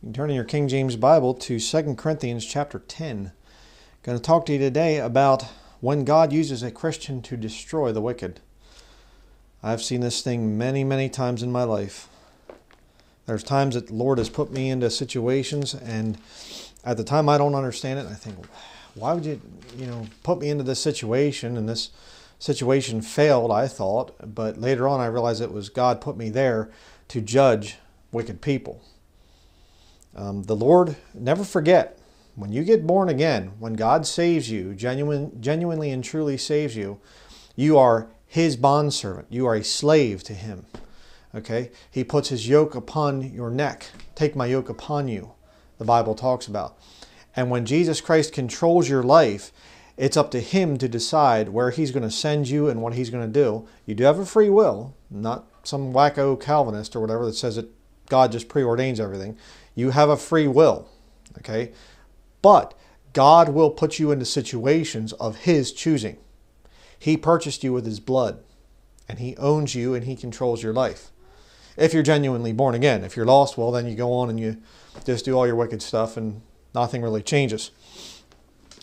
You can turn in your King James Bible to 2 Corinthians chapter 10. I'm going to talk to you today about when God uses a Christian to destroy the wicked. I've seen this thing many, many times in my life. There's times that the Lord has put me into situations, and at the time I don't understand it. I think, why would you put me into this situation? And this situation failed, I thought, but later on I realized it was God put me there to judge wicked people. The Lord, never forget, when you get born again, when God saves you, genuinely and truly saves you, you are His bondservant. You are a slave to Him. Okay? He puts His yoke upon your neck. Take my yoke upon you, the Bible talks about. And when Jesus Christ controls your life, it's up to Him to decide where He's going to send you and what He's going to do. You do have a free will, not some wacko Calvinist or whatever that says that God just preordains everything. You have a free will, okay? But God will put you into situations of His choosing. He purchased you with His blood, and He owns you, and He controls your life. If you're genuinely born again. If you're lost, well, then you go on and you just do all your wicked stuff, and nothing really changes.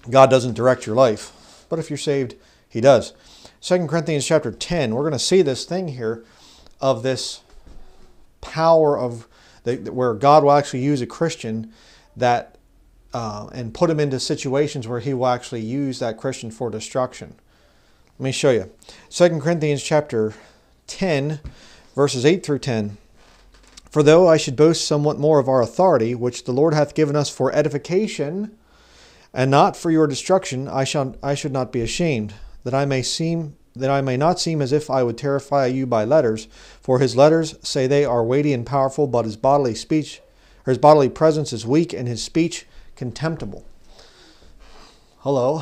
God doesn't direct your life. But if you're saved, He does. 2 Corinthians chapter 10, we're going to see this thing here of this power of where God will actually use a Christian that and put him into situations where He will actually use that Christian for destruction. Let me show you. 2 Corinthians chapter 10, verses 8 through 10. For though I should boast somewhat more of our authority, which the Lord hath given us for edification, and not for your destruction, I should not be ashamed, that I may not seem as if I would terrify you by letters. For His letters, say they, are weighty and powerful, but His bodily speech, or His bodily presence is weak, and His speech contemptible. Hello.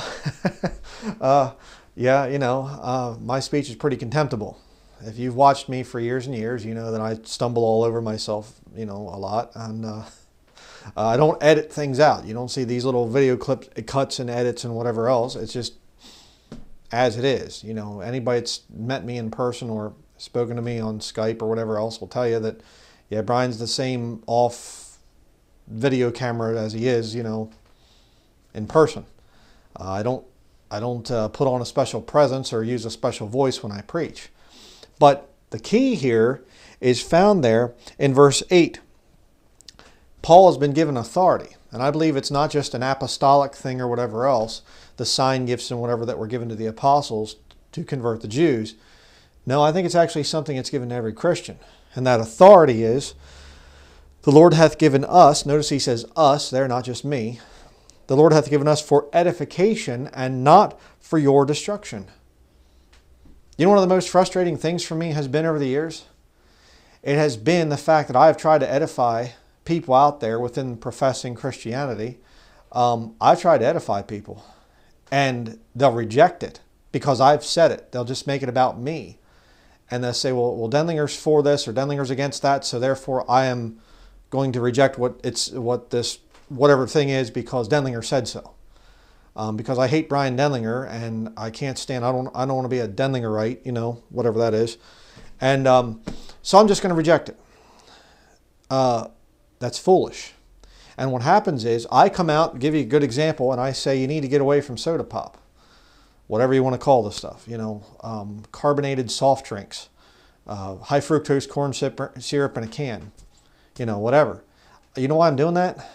My speech is pretty contemptible. If you've watched me for years and years, you know that I stumble all over myself, a lot. And I don't edit things out. You don't see these little video clips, cuts and edits and whatever else. It's just as it is. Anybody that's met me in person or spoken to me on Skype or whatever else will tell you that, yeah, Brian's the same off video camera as he is, in person. I don't put on a special presence or use a special voice when I preach. But the key here is found there in verse 8. Paul has been given authority. And I believe it's not just an apostolic thing or whatever else, the sign gifts and whatever that were given to the apostles to convert the Jews. No, I think it's actually something that's given to every Christian. And that authority is, the Lord hath given us, notice he says us there, not just me. The Lord hath given us for edification and not for your destruction. You know, one of the most frustrating things for me has been over the years? It has been the fact that I have tried to edify people out there within professing Christianity. I've tried to edify people, and they'll reject it because I've said it. They'll just make it about me, and they'll say, well, Denlinger's for this or Denlinger's against that, so therefore I am going to reject whatever thing is because Denlinger said so. Because I hate Brian Denlinger, and I can't stand. I don't want to be a Denlingerite, whatever that is, and so I'm just going to reject it. That's foolish. And what happens is I come out, give you a good example, and I say you need to get away from soda pop, whatever you want to call this stuff, carbonated soft drinks, high fructose corn syrup in a can, whatever. You know why I'm doing that?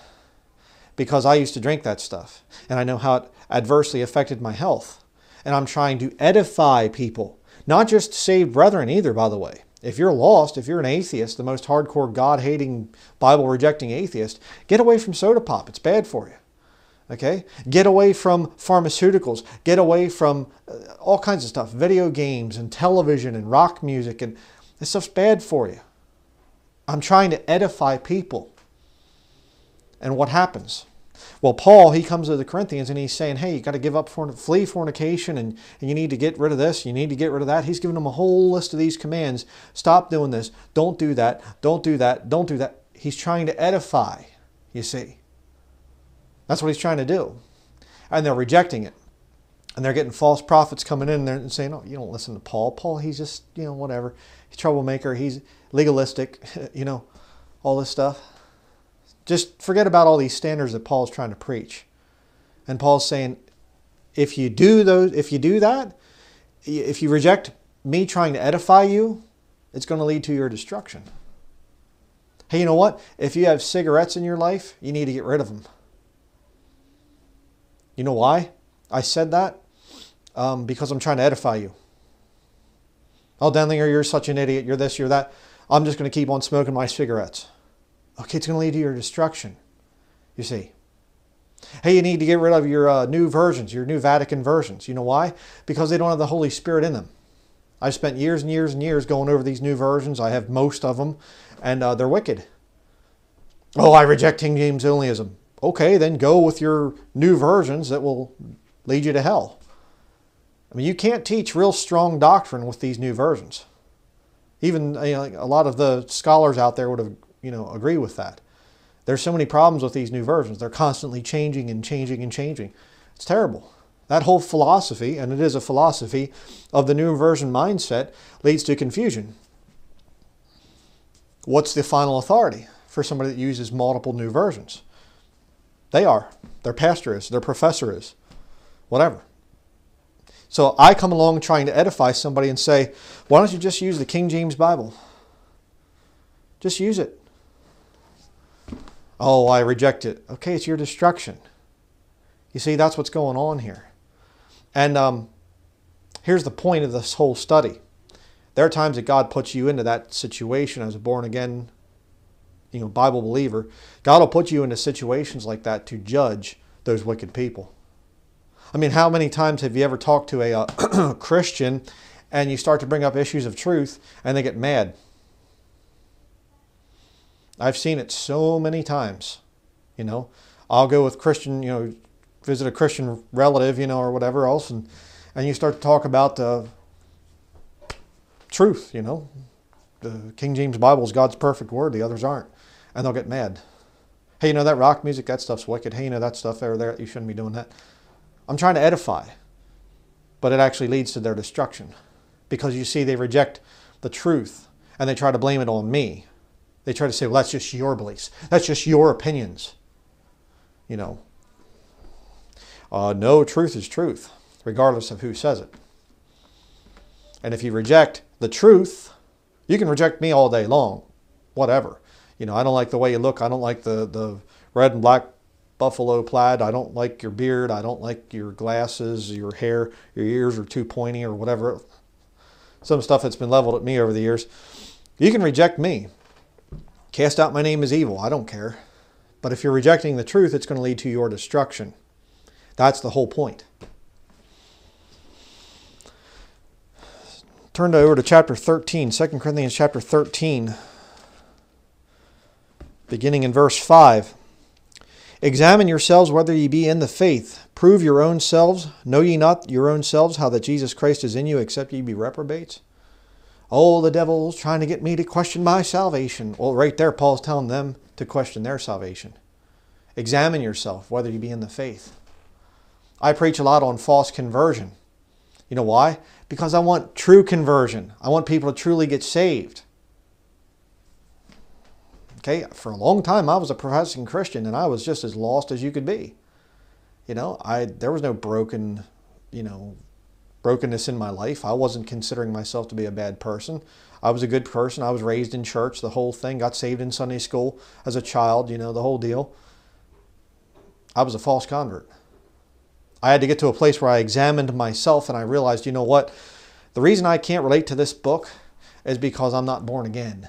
Because I used to drink that stuff, and I know how it adversely affected my health. And I'm trying to edify people, not just saved brethren either, by the way. If you're lost, if you're an atheist, the most hardcore God-hating, Bible-rejecting atheist, get away from soda pop. It's bad for you. Okay? Get away from pharmaceuticals. Get away from all kinds of stuff. Video games and television and rock music. And this stuff's bad for you. I'm trying to edify people. And what happens? Well, Paul, he comes to the Corinthians and he's saying, hey, you got to flee fornication, and you need to get rid of this, you need to get rid of that. He's giving them a whole list of these commands. Stop doing this. Don't do that. Don't do that. Don't do that. He's trying to edify, you see. That's what he's trying to do. And they're rejecting it. And they're getting false prophets coming in there and saying, oh, you don't listen to Paul. Paul, he's just, whatever. He's a troublemaker. He's legalistic, all this stuff. Just forget about all these standards that Paul's trying to preach. And Paul's saying, if you do that, if you reject me trying to edify you, it's going to lead to your destruction. Hey, you know what? If you have cigarettes in your life, you need to get rid of them. You know why I said that? Because I'm trying to edify you. Oh, Denlinger, you're such an idiot. You're this, you're that. I'm just going to keep on smoking my cigarettes. Okay, it's going to lead to your destruction, you see. Hey, you need to get rid of your new versions, your new Vatican versions. You know why? Because they don't have the Holy Spirit in them. I've spent years and years and years going over these new versions. I have most of them, and they're wicked. Oh, I reject King James onlyism. Okay, then go with your new versions that will lead you to hell. I mean, you can't teach real strong doctrine with these new versions. Even a lot of the scholars out there would have, agree with that. There's so many problems with these new versions. They're constantly changing and changing and changing. It's terrible. That whole philosophy, and it is a philosophy of the new version mindset, leads to confusion. What's the final authority for somebody that uses multiple new versions? They are. Their pastor is. Their professor is. Whatever. So I come along trying to edify somebody and say, why don't you just use the King James Bible? Just use it. Oh, I reject it. Okay, it's your destruction. You see, that's what's going on here. And here's the point of this whole study. There are times that God puts you into that situation as a born-again, Bible believer. God will put you into situations like that to judge those wicked people. I mean, how many times have you ever talked to a Christian and you start to bring up issues of truth and they get mad? I've seen it so many times, I'll go with Christian, visit a Christian relative, or whatever else, and you start to talk about the truth, The King James Bible is God's perfect word, the others aren't. And they'll get mad. Hey, that rock music, that stuff's wicked. Hey, that stuff over there, you shouldn't be doing that. I'm trying to edify, but it actually leads to their destruction. Because you see, they reject the truth, and they try to blame it on me. They try to say, well, that's just your beliefs. That's just your opinions. No, truth is truth, regardless of who says it. And if you reject the truth, you can reject me all day long, whatever. I don't like the way you look. I don't like the red and black buffalo plaid. I don't like your beard. I don't like your glasses, your hair, your ears are too pointy or whatever. Some stuff that's been leveled at me over the years. You can reject me. Cast out my name as evil. I don't care. But if you're rejecting the truth, it's going to lead to your destruction. That's the whole point. Turn over to chapter 13, 2 Corinthians chapter 13, beginning in verse 5. Examine yourselves whether ye be in the faith. Prove your own selves. Know ye not your own selves how that Jesus Christ is in you, except ye be reprobates? Oh, the devil's trying to get me to question my salvation. Well, right there, Paul's telling them to question their salvation. Examine yourself, whether you be in the faith. I preach a lot on false conversion. You know why? Because I want true conversion. I want people to truly get saved. Okay, for a long time, I was a professing Christian, and I was just as lost as you could be. There was no brokenness in my life. I wasn't considering myself to be a bad person. I was a good person. I was raised in church, the whole thing. Got saved in Sunday school as a child, the whole deal. I was a false convert. I had to get to a place where I examined myself and I realized, you know what? The reason I can't relate to this book is because I'm not born again.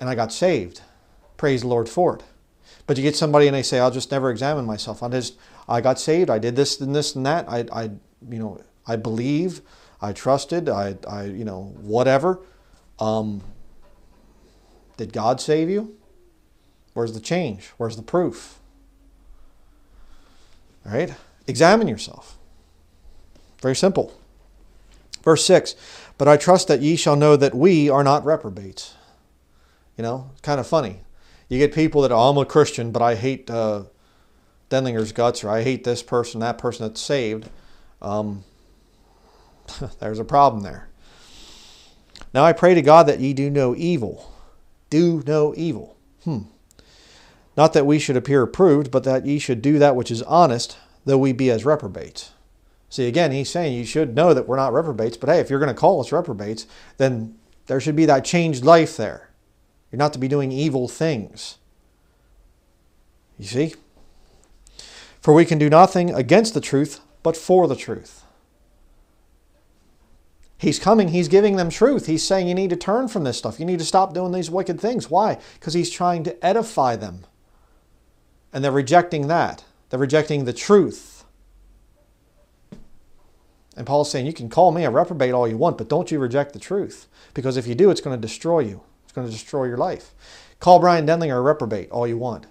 And I got saved. Praise the Lord for it. But you get somebody and they say, I'll just never examine myself. I got saved. I did this and this and that. I believe, I trusted, I whatever. Did God save you? Where's the change? Where's the proof? All right? Examine yourself. Very simple. Verse 6, but I trust that ye shall know that we are not reprobates. Kind of funny. You get people that, I'm a Christian, but I hate Denlinger's guts, or I hate this person, that person that's saved. There's a problem there. Now I pray to God that ye do no evil. Do no evil. Not that we should appear approved, but that ye should do that which is honest, though we be as reprobates. See, again, he's saying you should know that we're not reprobates, but hey, if you're going to call us reprobates, then there should be that changed life there. You're not to be doing evil things. You see? For we can do nothing against the truth, but for the truth. He's coming, he's giving them truth. He's saying you need to turn from this stuff. You need to stop doing these wicked things. Why? Because he's trying to edify them. And they're rejecting that. They're rejecting the truth. And Paul's saying, you can call me a reprobate all you want, but don't you reject the truth. Because if you do, it's going to destroy you. It's going to destroy your life. Call Brian Denlinger a reprobate all you want.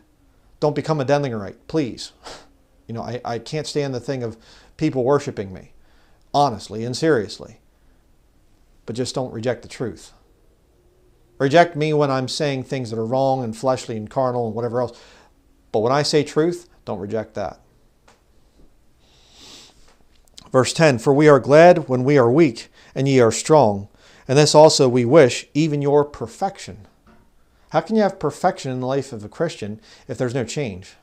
Don't become a Denlingerite, please. You know, I can't stand the thing of people worshiping me, honestly and seriously. But just don't reject the truth. Reject me when I'm saying things that are wrong and fleshly and carnal and whatever else. But when I say truth, don't reject that. Verse 10, for we are glad when we are weak, and ye are strong. And this also we wish, even your perfection. How can you have perfection in the life of a Christian if there's no change?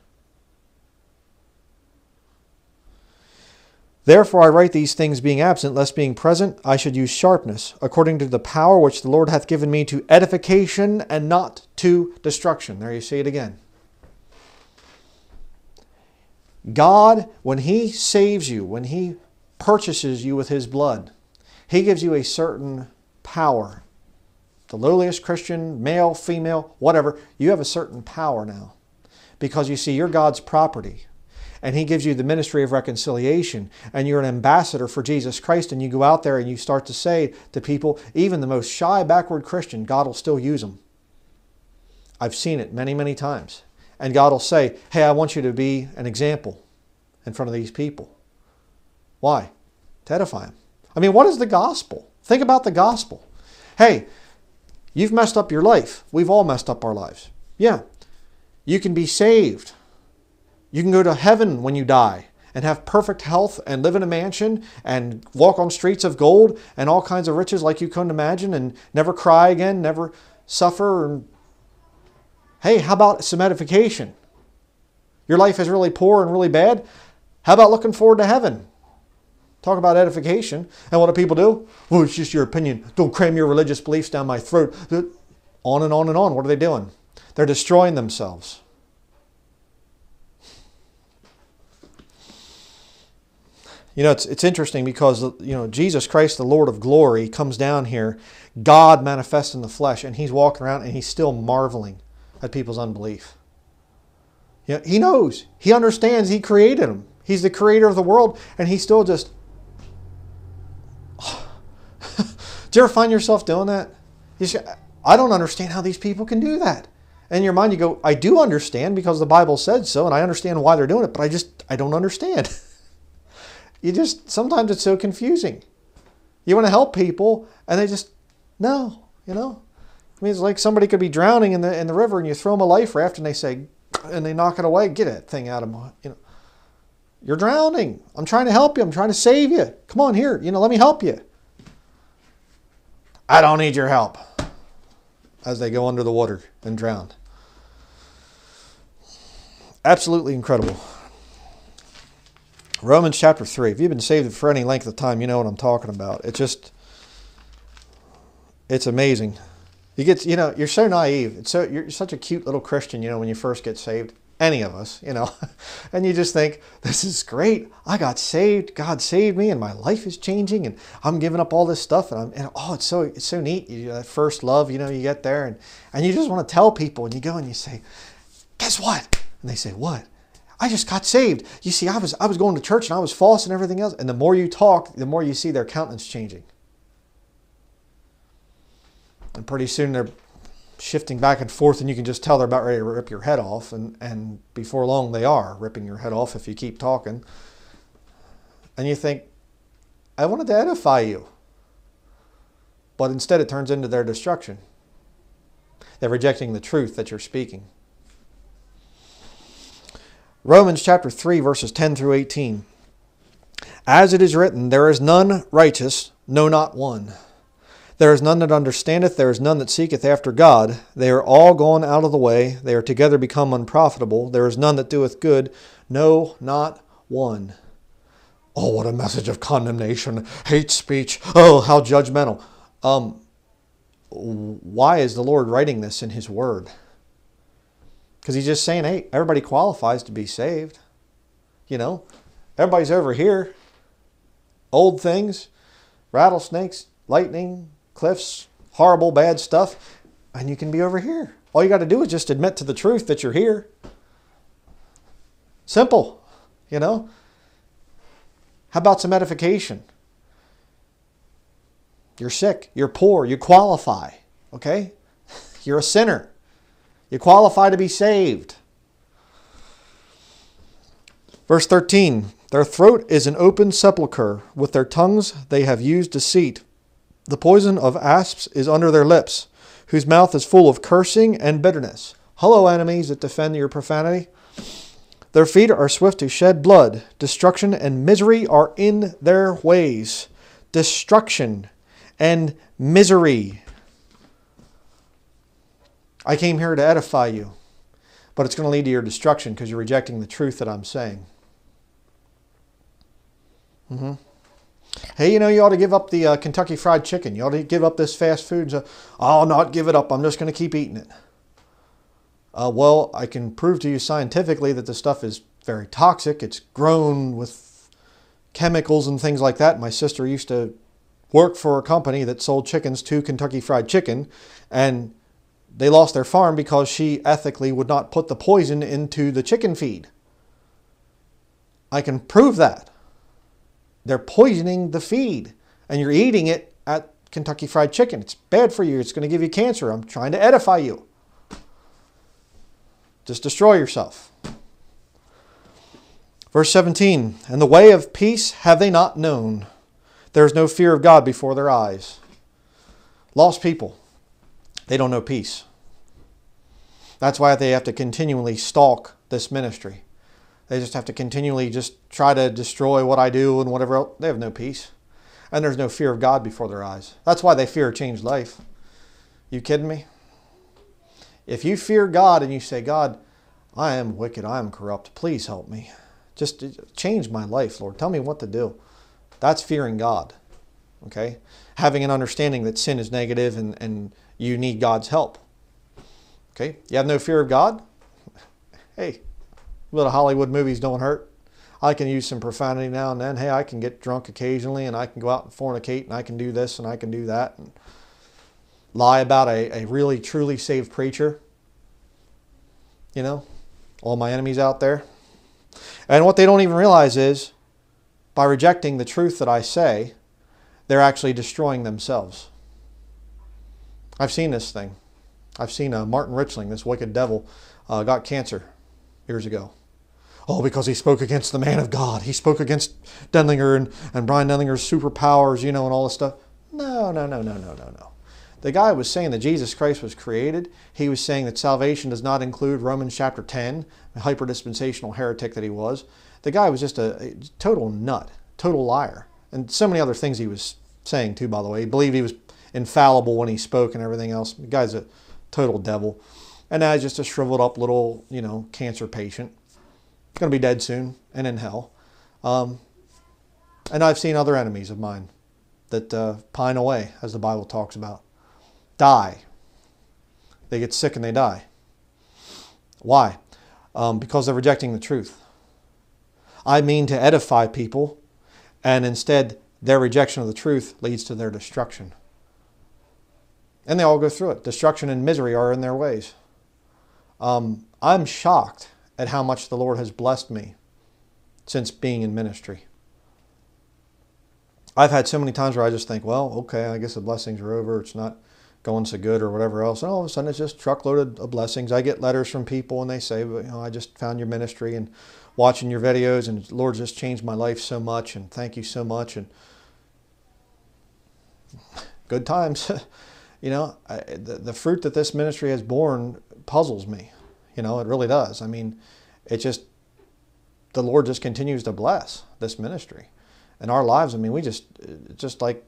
Therefore I write these things being absent, lest being present I should use sharpness, according to the power which the Lord hath given me, to edification and not to destruction. There you see it again. God, when He saves you, when He purchases you with His blood, He gives you a certain power. The lowliest Christian, male, female, whatever, you have a certain power now. Because you see, you're God's property. And He gives you the ministry of reconciliation, and you're an ambassador for Jesus Christ, and you go out there and you start to say to people, even the most shy, backward Christian, God will still use them. I've seen it many, many times. And God will say, hey, I want you to be an example in front of these people. Why? To edify them. I mean, what is the gospel? Think about the gospel. Hey, you've messed up your life. We've all messed up our lives. Yeah, you can be saved. You can go to heaven when you die and have perfect health and live in a mansion and walk on streets of gold and all kinds of riches like you couldn't imagine and never cry again, never suffer. Hey, how about some edification? Your life is really poor and really bad. How about looking forward to heaven? Talk about edification. And what do people do? Well, it's just your opinion. Don't cram your religious beliefs down my throat. On and on and on. What are they doing? They're destroying themselves. You know, it's interesting because, you know, Jesus Christ, the Lord of glory, comes down here, God manifests in the flesh, and He's walking around and He's still marveling at people's unbelief. You know, He knows. He understands. He created them. He's the creator of the world, and He still just... Do you ever find yourself doing that? You just, I don't understand how these people can do that. And in your mind you go, I do understand because the Bible said so, and I understand why they're doing it, but I don't understand. You just, sometimes it's so confusing. You want to help people and they just, no, you know. I mean, it's like somebody could be drowning in the river and you throw them a life raft and they say, and they knock it away, get that thing out of my, you know. You're drowning. I'm trying to help you. I'm trying to save you. Come on here, you know, let me help you. I don't need your help. As they go under the water and drown. Absolutely incredible. Romans chapter 3. If you've been saved for any length of time, you know what I'm talking about. It's just, it's amazing. You get, you know, you're so naive. It's so, you're such a cute little Christian, you know, when you first get saved. Any of us, you know. And you just think, this is great. I got saved. God saved me and my life is changing and I'm giving up all this stuff. And oh, it's so neat. You know, that first love, you know, you get there and you just want to tell people and you go and you say, guess what? And they say, what? I just got saved. You see, I was going to church and I was false and everything else. And the more you talk, the more you see their countenance changing. And pretty soon they're shifting back and forth and you can just tell they're about ready to rip your head off. And before long they are ripping your head off if you keep talking. And you think, I wanted to edify you. But instead it turns into their destruction. They're rejecting the truth that you're speaking. Romans chapter 3, verses 10 through 18. As it is written, there is none righteous, no, not one. There is none that understandeth, there is none that seeketh after God. They are all gone out of the way, they are together become unprofitable. There is none that doeth good, no, not one. Oh, what a message of condemnation, hate speech, oh, how judgmental. Why is the Lord writing this in His Word? Because He's just saying, hey, everybody qualifies to be saved. You know, everybody's over here. Old things, rattlesnakes, lightning, cliffs, horrible, bad stuff. And you can be over here. All you got to do is just admit to the truth that you're here. Simple, you know. How about some edification? You're sick. You're poor. You qualify. Okay? You're a sinner. You qualify to be saved. Verse 13. Their throat is an open sepulchre. With their tongues they have used deceit. The poison of asps is under their lips, whose mouth is full of cursing and bitterness. Hello, enemies that defend your profanity. Their feet are swift to shed blood. Destruction and misery are in their ways. Destruction and misery. I came here to edify you, but it's going to lead to your destruction because you're rejecting the truth that I'm saying. Hey, you know, you ought to give up the Kentucky Fried Chicken. You ought to give up this fast food. So, I'll not give it up. I'm just going to keep eating it. Well, I can prove to you scientifically that the stuff is very toxic. It's grown with chemicals and things like that. My sister used to work for a company that sold chickens to Kentucky Fried Chicken, and they lost their farm because she ethically would not put the poison into the chicken feed. I can prove that. They're poisoning the feed, and you're eating it at Kentucky Fried Chicken. It's bad for you. It's going to give you cancer. I'm trying to edify you. Just destroy yourself. Verse 17, and the way of peace have they not known. There is no fear of God before their eyes. Lost people, they don't know peace. That's why they have to continually stalk this ministry. They just have to continually just try to destroy what I do and whatever else. They have no peace. And there's no fear of God before their eyes. That's why they fear a changed life. You kidding me? If you fear God and you say, God, I am wicked, I am corrupt, please help me. Just change my life, Lord. Tell me what to do. That's fearing God, okay? Having an understanding that sin is negative and you need God's help, okay? You have no fear of God? Hey, little Hollywood movies don't hurt. I can use some profanity now and then. Hey, I can get drunk occasionally and I can go out and fornicate and I can do this and I can do that. And lie about a really, truly saved preacher. You know, all my enemies out there. And what they don't even realize is, by rejecting the truth that I say, they're actually destroying themselves. I've seen this thing. I've seen Martin Richling, this wicked devil, got cancer years ago. Oh, because he spoke against the man of God. He spoke against Denlinger and Brian Denlinger's superpowers, you know, and all this stuff. No. The guy was saying that Jesus Christ was created. He was saying that salvation does not include Romans chapter 10, the hyper-dispensational heretic that he was. The guy was just a total nut, total liar. And so many other things he was saying too, by the way. He believed he was infallible when he spoke and everything else. The guy's a total devil. And now he's just a shriveled up little, you know, cancer patient. Going to be dead soon and in hell. And I've seen other enemies of mine that pine away, as the Bible talks about. Die. They get sick and they die. Why? Because they're rejecting the truth. I mean to edify people, and instead their rejection of the truth leads to their destruction. And they all go through it. Destruction and misery are in their ways. I'm shocked at how much the Lord has blessed me since being in ministry. I've had so many times where I just think, well, okay, I guess the blessings are over. It's not going so good or whatever else. And all of a sudden it's just truckload of blessings. I get letters from people and they say, you know, I just found your ministry and watching your videos and the Lord just changed my life so much and thank you so much and good times. You know, the fruit that this ministry has borne puzzles me. You know, it really does. I mean, it just, the Lord just continues to bless this ministry and our lives. I mean, we just like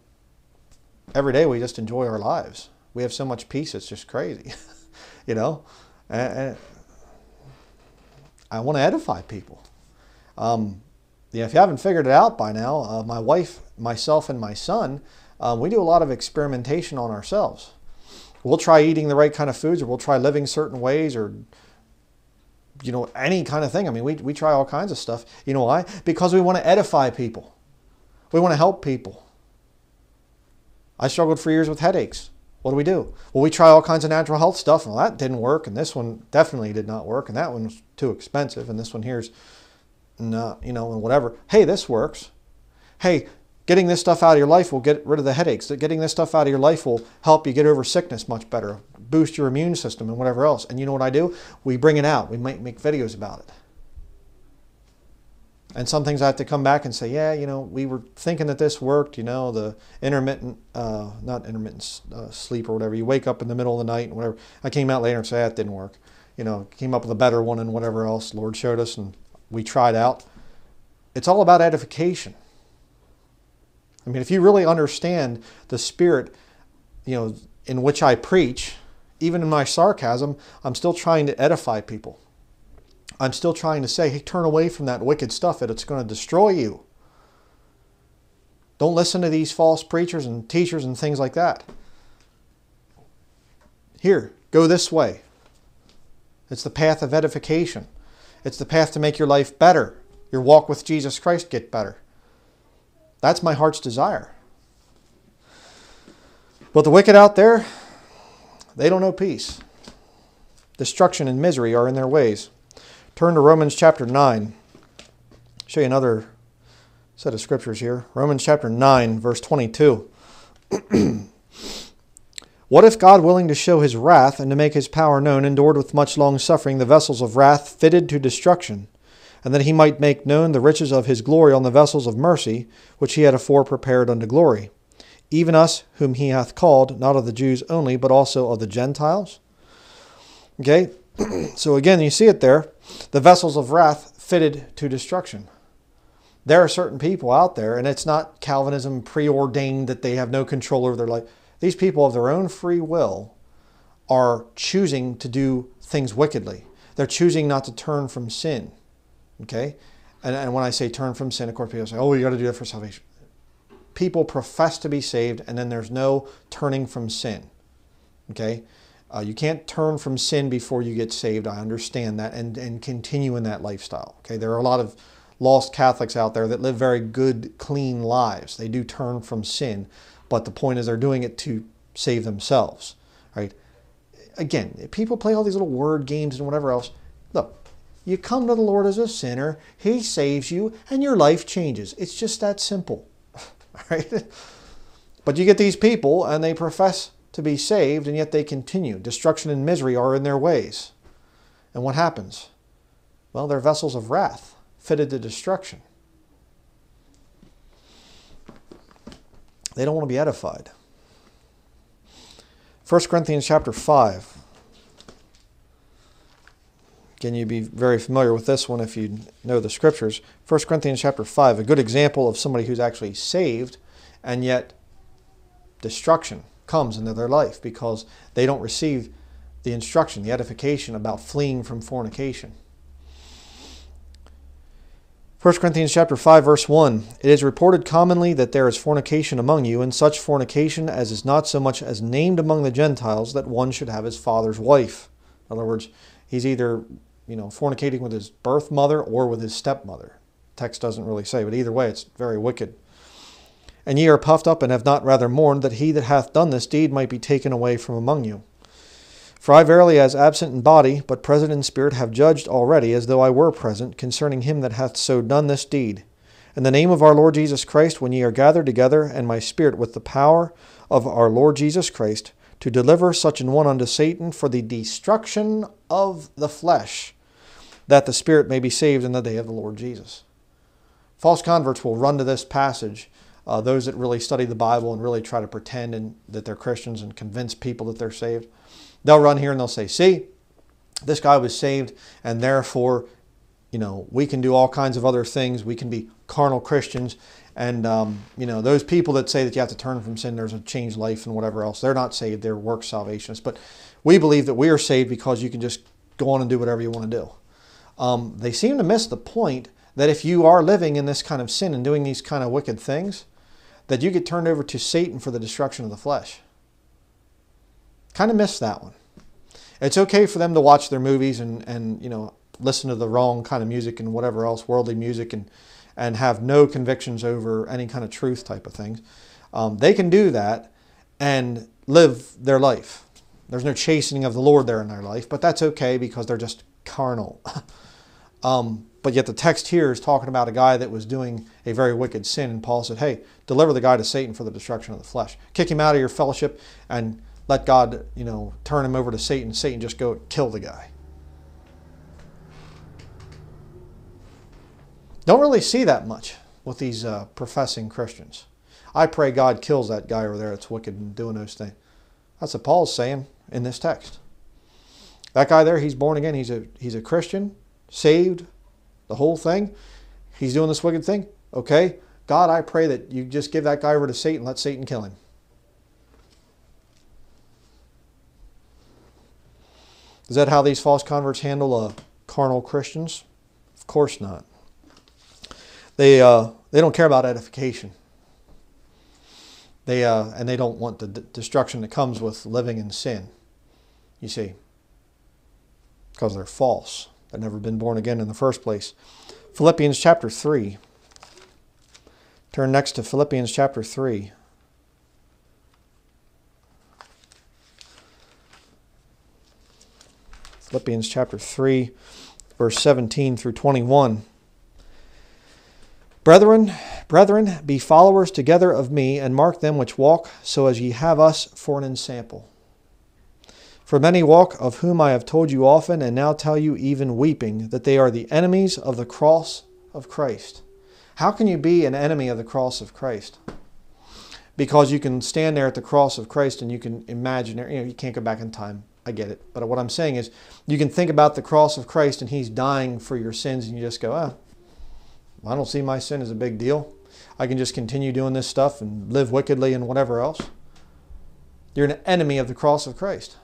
every day we just enjoy our lives. We have so much peace, it's just crazy, you know. And I want to edify people. You know, if you haven't figured it out by now, my wife, myself, and my son, we do a lot of experimentation on ourselves. We'll try eating the right kind of foods, or we'll try living certain ways, or, you know, any kind of thing. I mean, we try all kinds of stuff. You know why? Because we want to edify people. We want to help people. I struggled for years with headaches. What do? Well, we try all kinds of natural health stuff, and well, that didn't work, and this one definitely did not work, and that one's too expensive, and this one here's not, you know, and whatever. Hey, this works. Hey, getting this stuff out of your life will get rid of the headaches. Getting this stuff out of your life will help you get over sickness much better, boost your immune system and whatever else. And you know what I do? We bring it out. We might make videos about it. And some things I have to come back and say, yeah, you know, we were thinking that this worked, you know, the intermittent, sleep or whatever. You wake up in the middle of the night and whatever. I came out later and said, that didn't work. You know, came up with a better one and whatever else. Lord showed us and we tried out. It's all about edification. I mean, if you really understand the spirit, you know, in which I preach, even in my sarcasm, I'm still trying to edify people. I'm still trying to say, hey, turn away from that wicked stuff that it's going to destroy you. Don't listen to these false preachers and teachers and things like that. Here, go this way. It's the path of edification. It's the path to make your life better. Your walk with Jesus Christ get better. That's my heart's desire. But the wicked out there, they don't know peace. Destruction and misery are in their ways. Turn to Romans chapter 9. I'll show you another set of scriptures here. Romans chapter 9, verse 22. What if God, willing to show his wrath and to make his power known, endured with much long suffering the vessels of wrath fitted to destruction, and that he might make known the riches of his glory on the vessels of mercy, which he had afore prepared unto glory, even us whom he hath called, not of the Jews only, but also of the Gentiles? Okay, so again, you see it there. The vessels of wrath fitted to destruction. There are certain people out there, and it's not Calvinism preordained that they have no control over their life. These people of their own free will are choosing to do things wickedly. They're choosing not to turn from sin. Okay? And when I say turn from sin, of course, people say, oh, you got to do that for salvation. People profess to be saved, and then there's no turning from sin. Okay? You can't turn from sin before you get saved. I understand that, and continue in that lifestyle. Okay, there are a lot of lost Catholics out there that live very good, clean lives. They do turn from sin, but the point is they're doing it to save themselves. Right? Again, people play all these little word games and whatever else. Look, you come to the Lord as a sinner, he saves you, and your life changes. It's just that simple. Right? But you get these people, and they profess to be saved, and yet they continue. Destruction and misery are in their ways. And what happens? Well, they're vessels of wrath, fitted to destruction. They don't want to be edified. 1 Corinthians chapter 5. Again, you'd be very familiar with this one if you know the scriptures. 1 Corinthians chapter 5, a good example of somebody who's actually saved, and yet destruction comes into their life because they don't receive the instruction, the edification about fleeing from fornication. 1 Corinthians chapter 5, verse 1, it is reported commonly that there is fornication among you, and such fornication as is not so much as named among the Gentiles, that one should have his father's wife. In other words, he's either, you know, fornicating with his birth mother or with his stepmother. Text doesn't really say, but either way, it's very wicked. And ye are puffed up, and have not rather mourned, that he that hath done this deed might be taken away from among you. For I verily, as absent in body, but present in spirit, have judged already, as though I were present, concerning him that hath so done this deed. In the name of our Lord Jesus Christ, when ye are gathered together, and my spirit with the power of our Lord Jesus Christ, to deliver such an one unto Satan for the destruction of the flesh, that the spirit may be saved in the day of the Lord Jesus. False converts will run to this passage. Those that really study the Bible and really try to pretend that they're Christians and convince people that they're saved, they'll run here and they'll say, see, this guy was saved, and therefore, you know, we can do all kinds of other things. We can be carnal Christians, And, you know, those people that say that you have to turn from sin, there's a change life and whatever else, they're not saved, they're works salvationists. But we believe that we are saved because you can just go on and do whatever you want to do. They seem to miss the point that if you are living in this kind of sin and doing these kind of wicked things, that you get turned over to Satan for the destruction of the flesh. Kind of miss that one. It's okay for them to watch their movies and you know, listen to the wrong kind of music and whatever else, worldly music, and have no convictions over any kind of truth type of things. They can do that and live their life. There's no chastening of the Lord there in their life, but that's okay because they're just carnal. But yet the text here is talking about a guy that was doing a very wicked sin, and Paul said, hey, deliver the guy to Satan for the destruction of the flesh. Kick him out of your fellowship and let God, you know, turn him over to Satan. Satan, just go kill the guy. Don't really see that much with these professing Christians. I pray God kills that guy over there that's wicked and doing those things. That's what Paul's saying in this text. That guy there, he's born again. He's a Christian, saved, the whole thing. He's doing this wicked thing. Okay, God, I pray that you just give that guy over to Satan, let Satan kill him. Is that how these false converts handle carnal Christians? Of course not. They don't care about edification. And they don't want the destruction that comes with living in sin, you see, because they're false. They've never been born again in the first place. Philippians chapter 3. Turn next to Philippians chapter 3. Philippians chapter 3, verse 17 through 21. Brethren, be followers together of me, and mark them which walk, so as ye have us for an ensample. For many walk, of whom I have told you often, and now tell you even weeping, that they are the enemies of the cross of Christ. How can you be an enemy of the cross of Christ? Because you can stand there at the cross of Christ and you can imagine, you know, you can't go back in time. I get it. But what I'm saying is, you can think about the cross of Christ and he's dying for your sins, and you just go, ah, I don't see my sin as a big deal. I can just continue doing this stuff and live wickedly and whatever else. You're an enemy of the cross of Christ.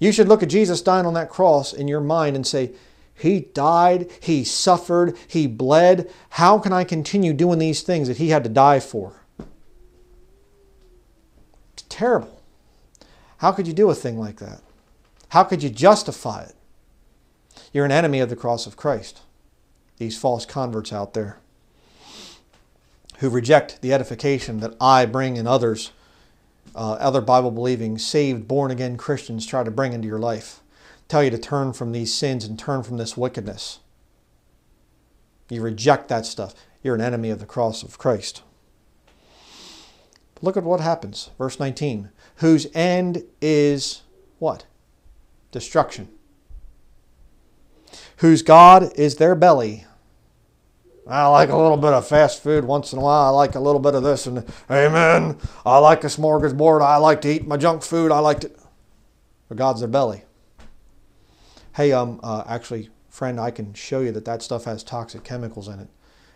You should look at Jesus dying on that cross in your mind and say, he died, he suffered, he bled. How can I continue doing these things that he had to die for? It's terrible. How could you do a thing like that? How could you justify it? You're an enemy of the cross of Christ. These false converts out there who reject the edification that I bring and others, other Bible-believing, saved, born-again Christians try to bring into your life. Tell you to turn from these sins and turn from this wickedness. You reject that stuff. You're an enemy of the cross of Christ. But look at what happens. Verse 19. Whose end is what? Destruction. Whose God is their belly. I like a little bit of fast food once in a while. I like a little bit of this and amen. I like a smorgasbord. I like to eat my junk food. I like to... But God's their belly. Hey, actually, friend, I can show you that that stuff has toxic chemicals in it.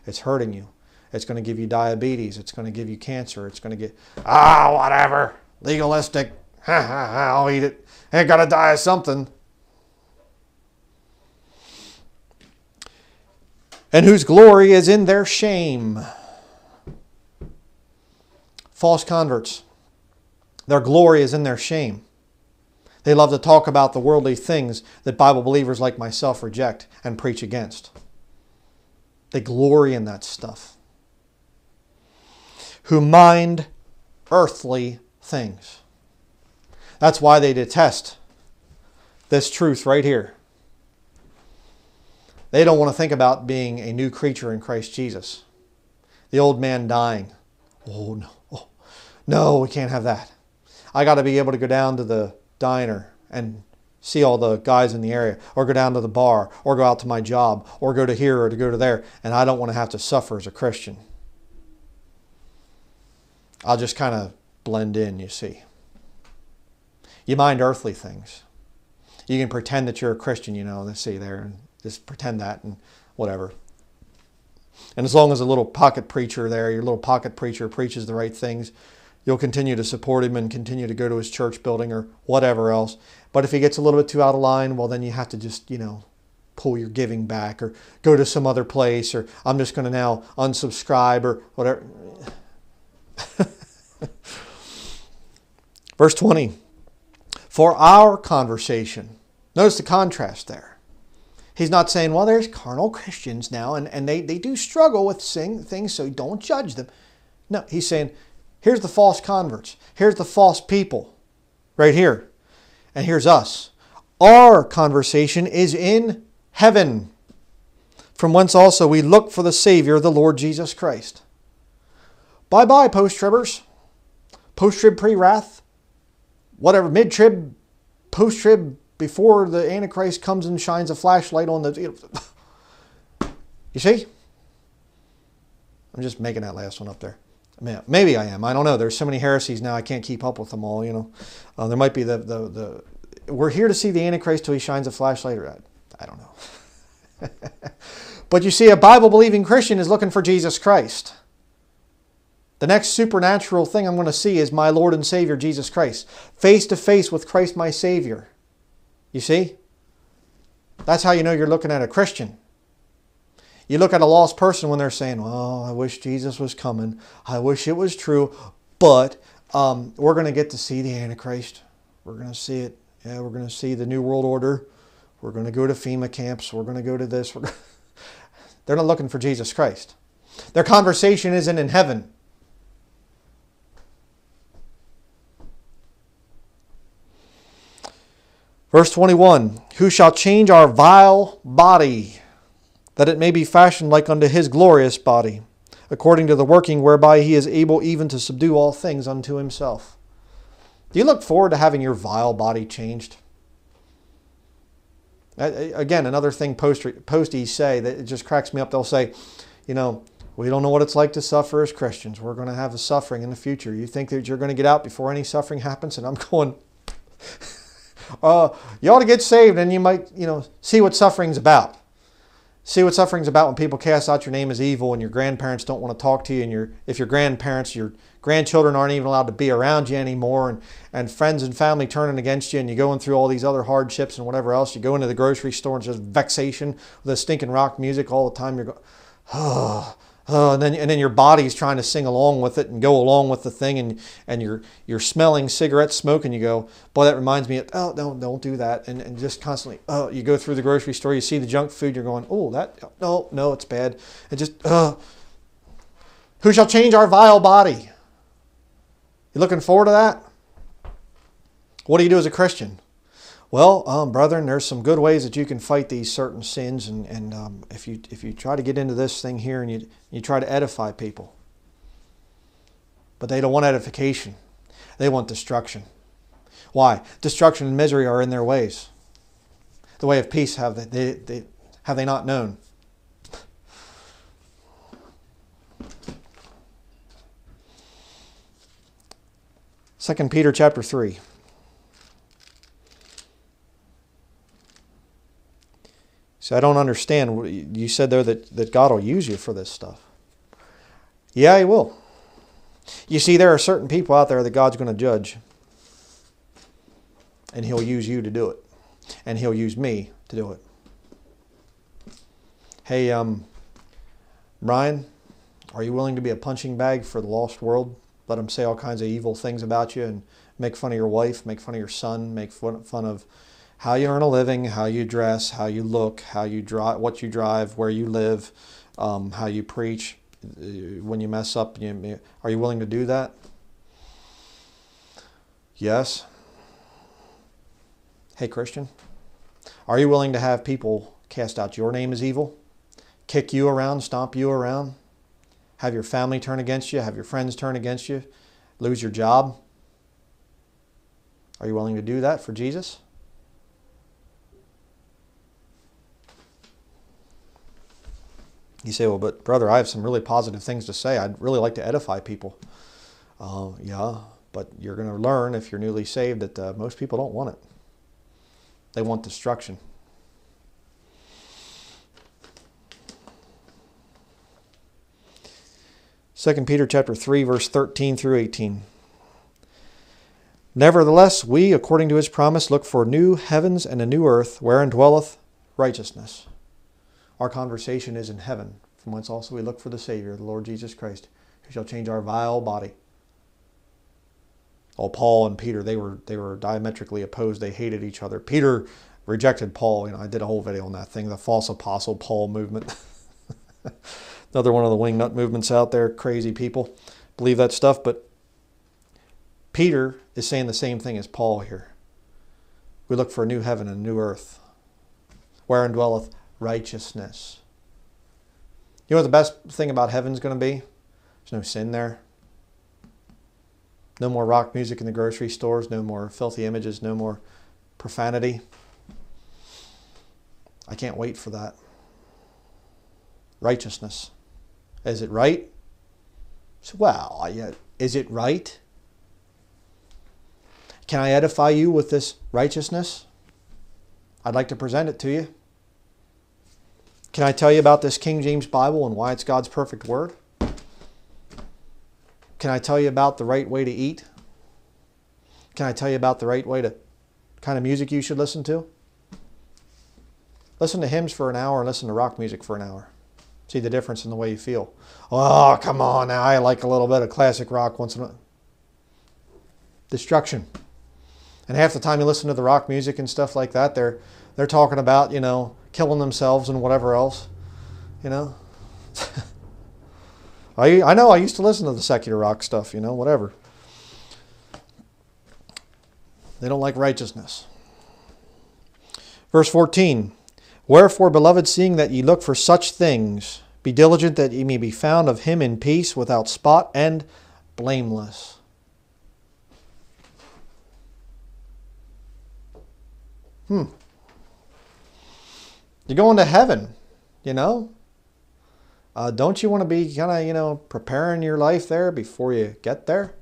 It's hurting you. It's going to give you diabetes. It's going to give you cancer. It's going to get... Ah, whatever. Legalistic. I'll eat it. Ain't got to die of something. And whose glory is in their shame. False converts. Their glory is in their shame. They love to talk about the worldly things that Bible believers like myself reject and preach against. They glory in that stuff. Who mind earthly things. That's why they detest this truth right here. They don't want to think about being a new creature in Christ Jesus. The old man dying. Oh, no. Oh, no, we can't have that. I got to be able to go down to the diner and see all the guys in the area, or go down to the bar, or go out to my job, or go to here or to go to there, and I don't want to have to suffer as a Christian. I'll just kind of blend in, you see. You mind earthly things. You can pretend that you're a Christian, you know, let's see there, and just pretend that and whatever. And as long as a little pocket preacher there, your little pocket preacher preaches the right things, you'll continue to support him and continue to go to his church building or whatever else. But if he gets a little bit too out of line, well, then you have to just, you know, pull your giving back or go to some other place, or I'm just going to now unsubscribe or whatever. Verse 20, for our conversation. Notice the contrast there. He's not saying, well, there's carnal Christians now, and they do struggle with things, so don't judge them. No, he's saying, here's the false converts. Here's the false people right here. And here's us. Our conversation is in heaven, from whence also we look for the Savior, the Lord Jesus Christ. Bye-bye, post-tribbers. Post-trib pre-wrath. Whatever, mid-trib, post-trib, before the Antichrist comes and shines a flashlight on the... You see? I'm just making that last one up there. Maybe I am. I don't know. There's so many heresies now I can't keep up with them all, you know. There might be the... We're here to see the Antichrist till he shines a flashlight. I don't know. But you see, a Bible-believing Christian is looking for Jesus Christ. The next supernatural thing I'm going to see is my Lord and Savior, Jesus Christ. Face to face with Christ, my Savior. You see? That's how you know you're looking at a Christian. You look at a lost person when they're saying, well, I wish Jesus was coming. I wish it was true. But we're going to get to see the Antichrist. We're going to see it. Yeah, we're going to see the New World Order. We're going to go to FEMA camps. We're going to go to this. They're not looking for Jesus Christ. Their conversation isn't in heaven. Verse 21, who shall change our vile body, that it may be fashioned like unto his glorious body, according to the working whereby he is able even to subdue all things unto himself. Do you look forward to having your vile body changed? Again, another thing posties say that it just cracks me up. They'll say, you know, we don't know what it's like to suffer as Christians. We're going to have a suffering in the future. You think that you're going to get out before any suffering happens? And I'm going... You ought to get saved, and you might, you know, see what suffering's about. See what suffering's about when people cast out your name as evil, and your grandparents don't want to talk to you, and your grandchildren aren't even allowed to be around you anymore, and friends and family turning against you, and you're going through all these other hardships and whatever else. You go into the grocery store and just vexation with the stinking rock music all the time. You're going, and then your body's trying to sing along with it and go along with the thing, and you're smelling cigarette smoke and you go, boy, that reminds me of, oh, don't do that, and just constantly, oh, you go through the grocery store, you see the junk food, you're going, oh, that, no, it's bad, and just, who shall change our vile body? You looking forward to that? What do you do as a Christian? Well, brethren, there's some good ways that you can fight these certain sins, and if you try to get into this thing here and you try to edify people, but they don't want edification, they want destruction. Why? Destruction and misery are in their ways. The way of peace have they not known? Second Peter chapter 3. See, I don't understand. You said there that God will use you for this stuff. Yeah, He will. You see, there are certain people out there that God's going to judge. And He'll use you to do it. And He'll use me to do it. Hey, Brian, are you willing to be a punching bag for the lost world? Let them say all kinds of evil things about you and make fun of your wife, make fun of your son, make fun of... how you earn a living, how you dress, how you look, how you drive, what you drive, where you live, how you preach. When you mess up, are you willing to do that? Yes. Hey, Christian, are you willing to have people cast out your name as evil, kick you around, stomp you around, have your family turn against you, have your friends turn against you, lose your job? Are you willing to do that for Jesus? You say, well, but brother, I have some really positive things to say. I'd really like to edify people. Yeah, but you're going to learn if you're newly saved that most people don't want it. They want destruction. 2 Peter chapter 3, verse 13 through 18. Nevertheless, we, according to his promise, look for new heavens and a new earth, wherein dwelleth righteousness. Our conversation is in heaven, from whence also we look for the Savior, the Lord Jesus Christ, who shall change our vile body. Oh, Paul and Peter, they were diametrically opposed. They hated each other. Peter rejected Paul. You know, I did a whole video on that thing, the false apostle Paul movement. Another one of the wingnut movements out there. Crazy people believe that stuff, but Peter is saying the same thing as Paul here. We look for a new heaven and a new earth, wherein dwelleth righteousness. You know what the best thing about heaven's going to be? There's no sin there. No more rock music in the grocery stores. No more filthy images. No more profanity. I can't wait for that. Righteousness. Is it right? Well, is it right? Can I edify you with this righteousness? I'd like to present it to you. Can I tell you about this King James Bible and why it's God's perfect word? Can I tell you about the right way to eat? Can I tell you about the right way to kind of music you should listen to? Listen to hymns for an hour and listen to rock music for an hour. See the difference in the way you feel. Oh, come on now. I like a little bit of classic rock once in a while. Destruction. And half the time you listen to the rock music and stuff like that, they're talking about, you know, killing themselves and whatever else, you know. I know I used to listen to the secular rock stuff, you know, whatever. They don't like righteousness. Verse 14. Wherefore, beloved, seeing that ye look for such things, be diligent that ye may be found of him in peace, without spot and blameless. You're going to heaven, you know. Don't you want to be kind of, you know, preparing your life there before you get there?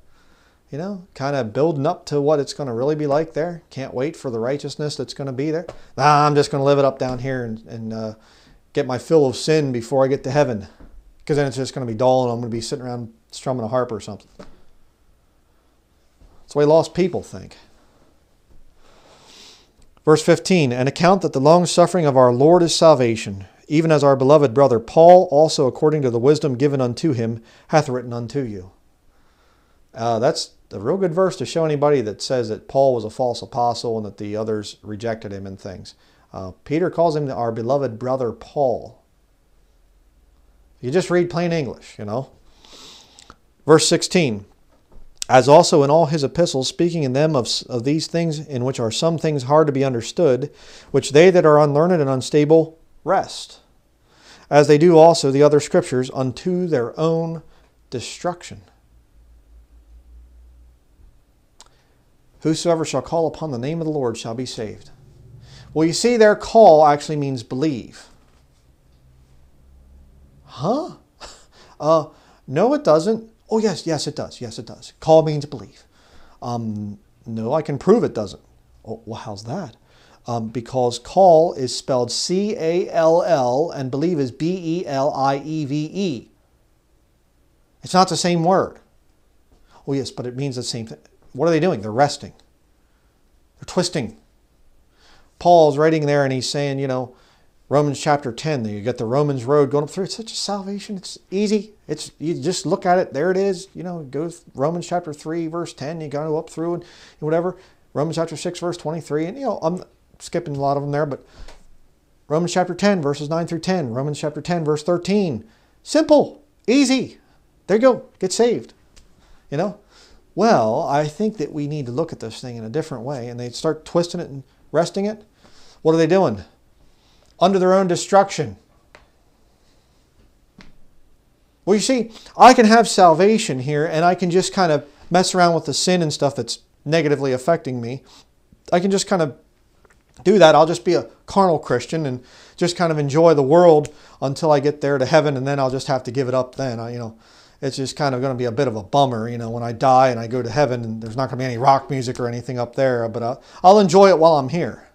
You know, kind of building up to what it's going to really be like there. Can't wait for the righteousness that's going to be there. Nah, I'm just going to live it up down here and get my fill of sin before I get to heaven. Because then it's just going to be dull and I'm going to be sitting around strumming a harp or something. That's the way lost people think. Verse 15, and account that the long-suffering of our Lord is salvation, even as our beloved brother Paul, also according to the wisdom given unto him, hath written unto you. That's a real good verse to show anybody that says that Paul was a false apostle and that the others rejected him and things. Peter calls him our beloved brother Paul. You just read plain English, you know. Verse 16, as also in all his epistles, speaking in them of these things, in which are some things hard to be understood, which they that are unlearned and unstable rest, as they do also the other scriptures, unto their own destruction. Whosoever shall call upon the name of the Lord shall be saved. Well, you see, their call actually means believe. Huh? No, it doesn't. Oh, yes, yes, it does. Yes, it does. Call means believe. No, I can prove it doesn't. Oh, well, how's that? Because call is spelled C-A-L-L and believe is B-E-L-I-E-V-E. It's not the same word. Oh, yes, but it means the same thing. What are they doing? They're resting. They're twisting. Paul's writing there and he's saying, you know, Romans chapter 10, you get the Romans road going up through. It's such a salvation. It's easy. It's, you just look at it. There it is. You know, go Romans chapter 3, verse 10. You go up through and whatever. Romans chapter 6, verse 23. And, you know, I'm skipping a lot of them there, but Romans chapter 10, verses 9 through 10. Romans chapter 10, verse 13. Simple. Easy. There you go. Get saved. You know? Well, I think that we need to look at this thing in a different way. And they start twisting it and wresting it. What are they doing? Under their own destruction. Well, you see, I can have salvation here and I can just kind of mess around with the sin and stuff that's negatively affecting me. I can just kind of do that. I'll just be a carnal Christian and just kind of enjoy the world until I get there to heaven, and then I'll just have to give it up then. You know, it's just kind of going to be a bit of a bummer, you know, when I die and I go to heaven and there's not going to be any rock music or anything up there, but I'll enjoy it while I'm here.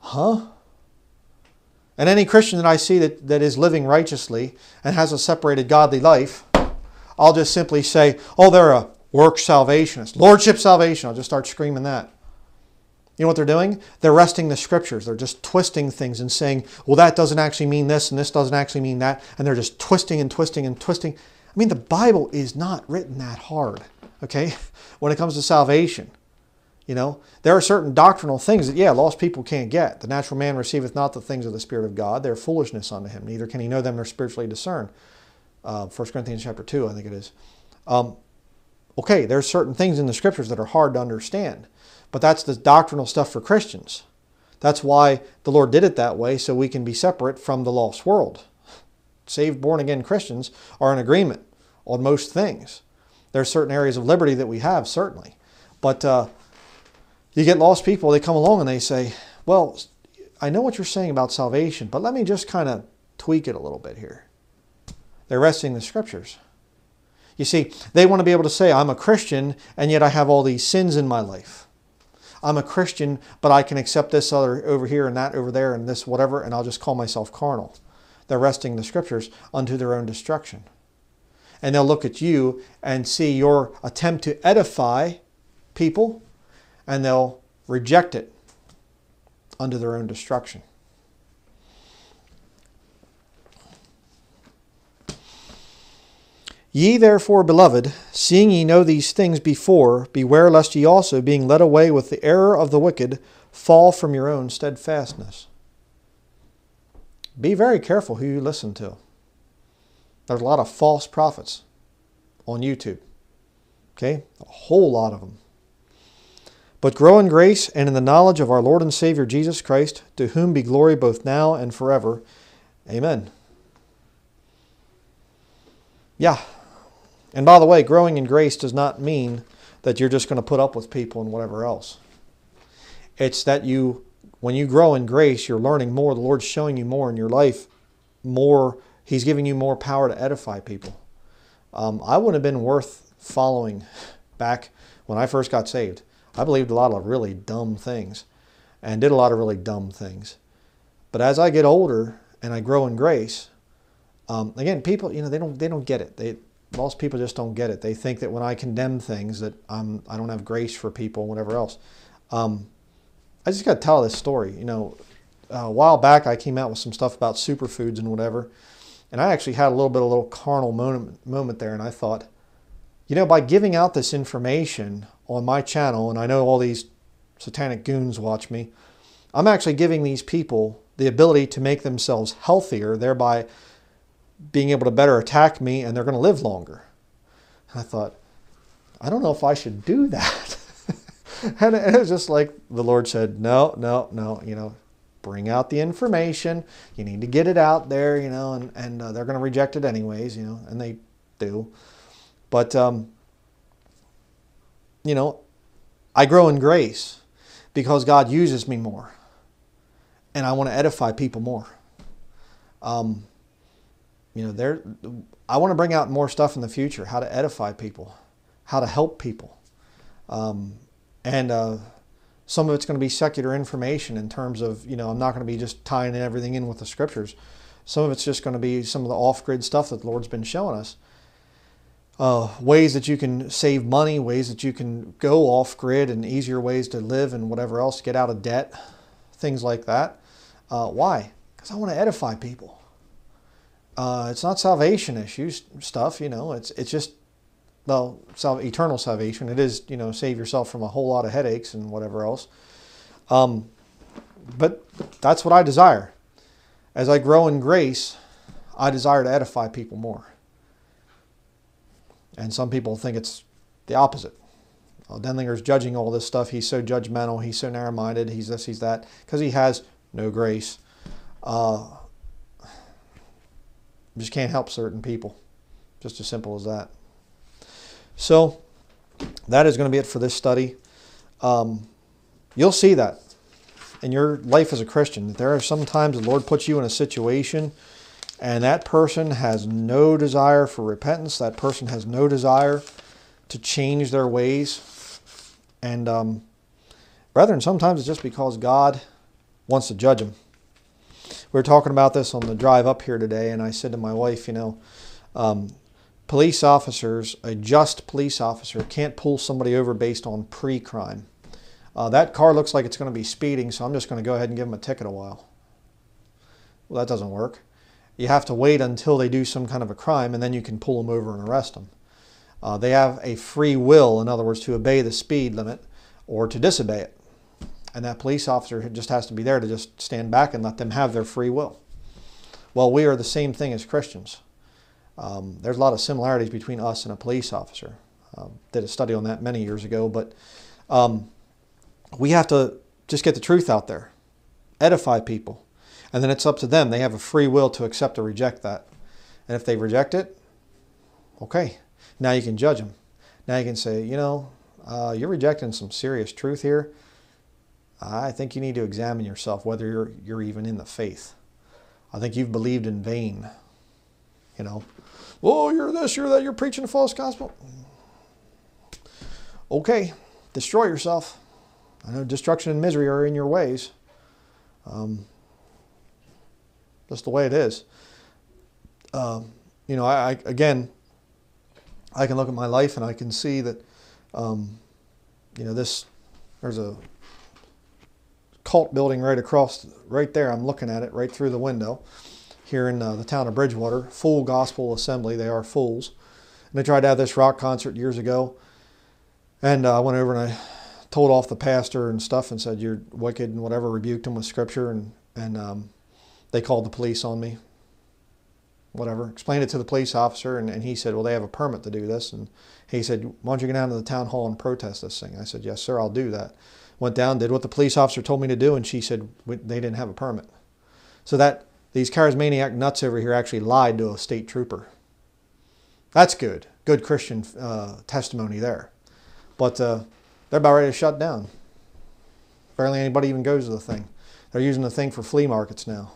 Huh? And any Christian that I see that is living righteously and has a separated godly life, I'll just simply say, oh, they're a work salvationist, lordship salvation. I'll just start screaming that. You know what they're doing? They're wresting the scriptures. They're just twisting things and saying, well, that doesn't actually mean this, and this doesn't actually mean that. And they're just twisting and twisting and twisting. I mean, the Bible is not written that hard, okay, when it comes to salvation. You know, there are certain doctrinal things that, yeah, lost people can't get. The natural man receiveth not the things of the Spirit of God. They're foolishness unto him. Neither can he know them nor spiritually discern. 1 Corinthians chapter 2, I think it is. Okay, there are certain things in the scriptures that are hard to understand. But that's the doctrinal stuff for Christians. That's why the Lord did it that way, so we can be separate from the lost world. Saved, born-again Christians are in agreement on most things. There are certain areas of liberty that we have, certainly. But... you get lost people, they come along and they say, well, I know what you're saying about salvation, but let me just kind of tweak it a little bit here. They're wresting the scriptures. You see, they want to be able to say, I'm a Christian, and yet I have all these sins in my life. I'm a Christian, but I can accept this other over here and that over there and this whatever, and I'll just call myself carnal. They're wresting the scriptures unto their own destruction. And they'll look at you and see your attempt to edify people, and they'll reject it unto their own destruction. Ye therefore, beloved, seeing ye know these things before, beware lest ye also, being led away with the error of the wicked, fall from your own steadfastness. Be very careful who you listen to. There's a lot of false prophets on YouTube. Okay? A whole lot of them. But grow in grace and in the knowledge of our Lord and Savior Jesus Christ, to whom be glory both now and forever. Amen. Yeah. And by the way, growing in grace does not mean that you're just going to put up with people and whatever else. It's that you, when you grow in grace, you're learning more. The Lord's showing you more in your life. More, He's giving you more power to edify people. I wouldn't have been worth following back when I first got saved. I believed a lot of really dumb things and did a lot of really dumb things. But as I get older and I grow in grace, again, people, you know, they don't get it. Lost people just don't get it. They think that when I condemn things that I don't have grace for people and whatever else. I just got to tell this story. You know, a while back I came out with some stuff about superfoods and whatever. And I actually had a little carnal moment there, and I thought, you know, by giving out this information on my channel, and I know all these satanic goons watch me, I'm actually giving these people the ability to make themselves healthier, thereby being able to better attack me, and they're going to live longer. And I thought, I don't know if I should do that. And it was just like the Lord said, no, you know, bring out the information. You need to get it out there, you know, and they're going to reject it anyways, you know, and they do. But, you know, I grow in grace because God uses me more. And I want to edify people more. You know, I want to bring out more stuff in the future. How to edify people. How to help people. And some of it's going to be secular information in terms of, you know, I'm not going to be just tying everything in with the scriptures. Some of it's just going to be some of the off-grid stuff that the Lord's been showing us. Ways that you can save money, ways that you can go off-grid, and easier ways to live and whatever else, get out of debt, things like that. Why? Because I want to edify people. It's not salvation issues stuff, you know. It's just, well, eternal salvation. It is, you know, save yourself from a whole lot of headaches and whatever else. But that's what I desire. As I grow in grace, I desire to edify people more. And some people think it's the opposite. Well, Denlinger's judging all this stuff. He's so judgmental. He's so narrow-minded. He's this, he's that. Because he has no grace. Just can't help certain people. Just as simple as that. So, that is going to be it for this study. You'll see that in your life as a Christian. There are some times the Lord puts you in a situation, and that person has no desire for repentance. That person has no desire to change their ways. And brethren, sometimes it's just because God wants to judge them. We were talking about this on the drive up here today, and I said to my wife, you know, police officers, a just police officer can't pull somebody over based on pre-crime. That car looks like it's going to be speeding, so I'm just going to go ahead and give them a ticket a while. Well, that doesn't work. You have to wait until they do some kind of a crime, and then you can pull them over and arrest them. They have a free will, in other words, to obey the speed limit or to disobey it. And that police officer just has to be there to just stand back and let them have their free will. Well, we are the same thing as Christians. There's a lot of similarities between us and a police officer. Did a study on that many years ago, but we have to just get the truth out there, edify people. And then it's up to them. They have a free will to accept or reject that. And if they reject it, okay, now you can judge them. Now you can say, you know, you're rejecting some serious truth here. I think you need to examine yourself whether you're even in the faith. I think you've believed in vain. You know, oh, you're this, you're that, you're preaching a false gospel. Okay, destroy yourself. I know destruction and misery are in your ways. Just the way it is. You know, I can look at my life and I can see that, you know, there's a cult building right there. I'm looking at it right through the window here in the town of Bridgewater, Full Gospel Assembly. They are fools. And they tried to have this rock concert years ago. And I went over and I told off the pastor and stuff and said, you're wicked and whatever, rebuked him with scripture. And they called the police on me, whatever. Explained it to the police officer, and he said, well, they have a permit to do this. And he said, why don't you go down to the town hall and protest this thing? I said, yes, sir, I'll do that. Went down, did what the police officer told me to do, and she said they didn't have a permit. So that these charismaniac nuts over here actually lied to a state trooper. That's good. Good Christian testimony there. But they're about ready to shut down. Barely anybody even goes to the thing. They're using the thing for flea markets now,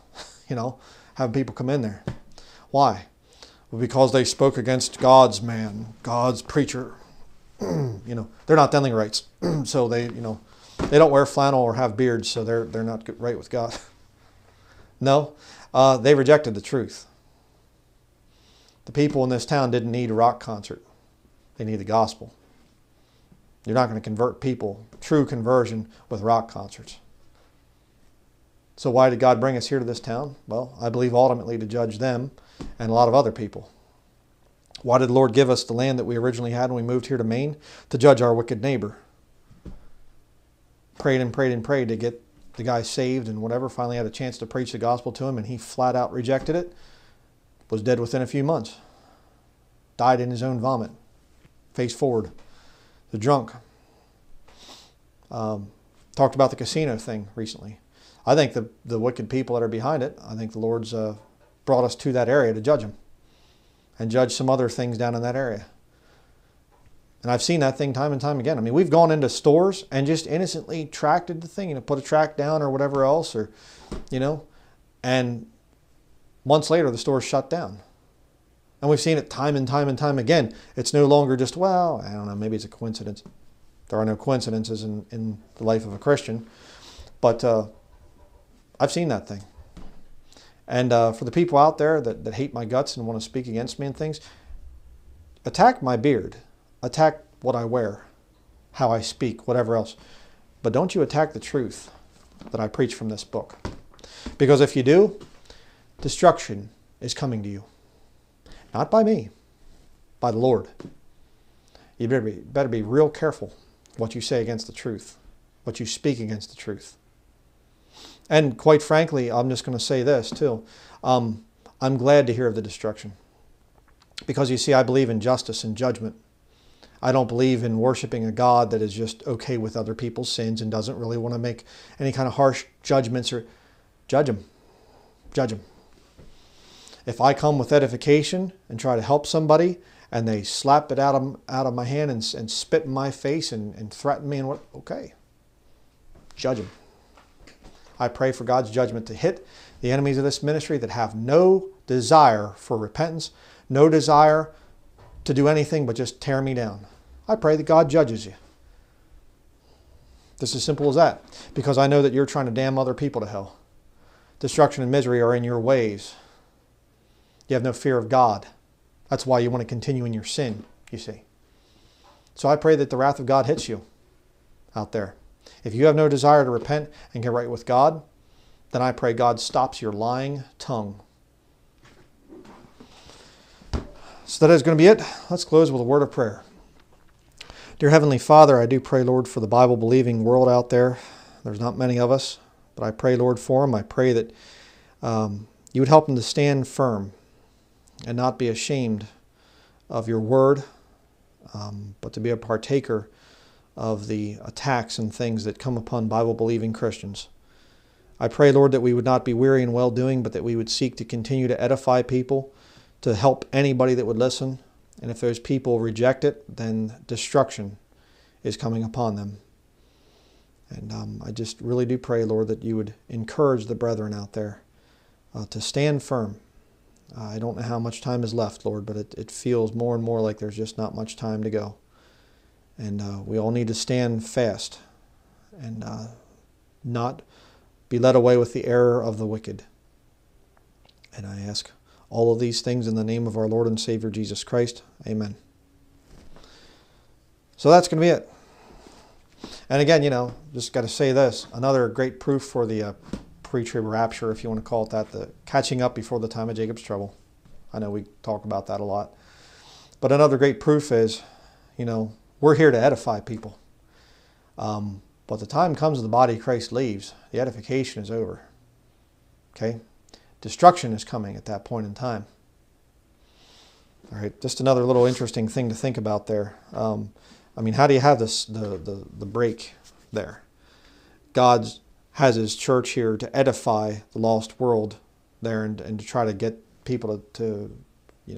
you know, having people come in there. Why? Well, because they spoke against God's man, God's preacher. You know, they're not Denlingrites, so they, you know, they don't wear flannel or have beards, so they're not right with God. No, they rejected the truth. The people in this town didn't need a rock concert. They need the gospel. You're not going to convert people, true conversion, with rock concerts. So why did God bring us here to this town? Well, I believe ultimately to judge them and a lot of other people. Why did the Lord give us the land that we originally had when we moved here to Maine? To judge our wicked neighbor. Prayed and prayed and prayed to get the guy saved and whatever. Finally had a chance to preach the gospel to him, and he flat out rejected it. Was dead within a few months. Died in his own vomit. Face forward. The drunk. Talked about the casino thing recently. I think the wicked people that are behind it, I think the Lord's brought us to that area to judge them and judge some other things down in that area. And I've seen that thing time and time again. I mean, we've gone into stores and just innocently tracted the thing, you know, put a tract down or whatever else, or, you know, and months later the store's shut down. And we've seen it time and time and time again. It's no longer just, well, I don't know, maybe it's a coincidence. There are no coincidences in the life of a Christian. But, I've seen that thing. And for the people out there that hate my guts and want to speak against me and things, attack my beard. Attack what I wear, how I speak, whatever else. But don't you attack the truth that I preach from this book. Because if you do, destruction is coming to you. Not by me, by the Lord. You better be real careful what you say against the truth, what you speak against the truth. And quite frankly, I'm just going to say this too. I'm glad to hear of the destruction. Because you see, I believe in justice and judgment. I don't believe in worshiping a God that is just okay with other people's sins and doesn't really want to make any kind of harsh judgments or judge them. Judge them. If I come with edification and try to help somebody and they slap it out of my hand and spit in my face and threaten me and what, okay, judge them. I pray for God's judgment to hit the enemies of this ministry that have no desire for repentance, no desire to do anything but just tear me down. I pray that God judges you. Just as simple as that. Because I know that you're trying to damn other people to hell. Destruction and misery are in your ways. You have no fear of God. That's why you want to continue in your sin, you see. So I pray that the wrath of God hits you out there. If you have no desire to repent and get right with God, then I pray God stops your lying tongue. So that is going to be it. Let's close with a word of prayer. Dear Heavenly Father, I do pray, Lord, for the Bible-believing world out there. There's not many of us, but I pray, Lord, for them. I pray that you would help them to stand firm and not be ashamed of your word, but to be a partaker of the attacks and things that come upon Bible-believing Christians. I pray, Lord, that we would not be weary in well-doing, but that we would seek to continue to edify people, to help anybody that would listen. And if those people reject it, then destruction is coming upon them. And I just really do pray, Lord, that you would encourage the brethren out there to stand firm. I don't know how much time is left, Lord, but it feels more and more like there's just not much time to go. And we all need to stand fast and not be led away with the error of the wicked. And I ask all of these things in the name of our Lord and Savior Jesus Christ. Amen. So that's going to be it. And again, you know, just got to say this. Another great proof for the pre-trib rapture, if you want to call it that, the catching up before the time of Jacob's trouble. I know we talk about that a lot. But another great proof is, you know, we're here to edify people. But the time comes and the body of Christ leaves. The edification is over. Okay? Destruction is coming at that point in time. All right, just another little interesting thing to think about there. I mean, how do you have this the break there? God has His church here to edify the lost world there and to try to get people to you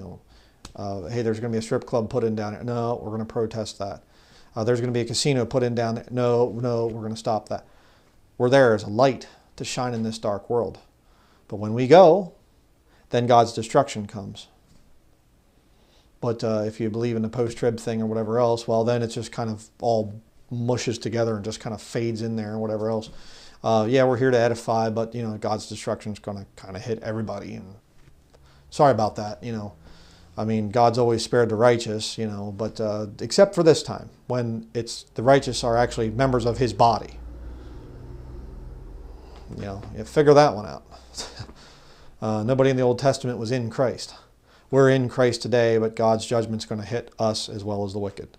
know, hey, there's going to be a strip club put in down here. No, we're going to protest that. There's going to be a casino put in down there. No, we're going to stop that. We're there as a light to shine in this dark world. But when we go, then God's destruction comes. But if you believe in the post-trib thing or whatever else, well, then it's just kind of all mushes together and just kind of fades in there and whatever else. Yeah, we're here to edify, but, you know, God's destruction is going to kind of hit everybody. And sorry about that, you know. I mean, God's always spared the righteous, you know, but except for this time when it's the righteous are actually members of His body. You know, you figure that one out. Nobody in the Old Testament was in Christ. We're in Christ today, but God's judgment's going to hit us as well as the wicked.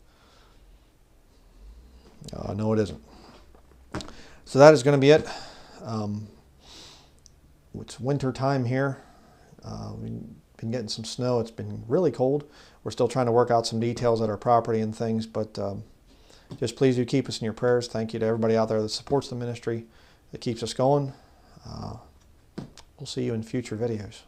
No, it isn't. So that is going to be it. It's winter time here. We've been getting some snow. It's been really cold. We're still trying to work out some details at our property and things, but just please do keep us in your prayers. Thank you to everybody out there that supports the ministry, that keeps us going. We'll see you in future videos.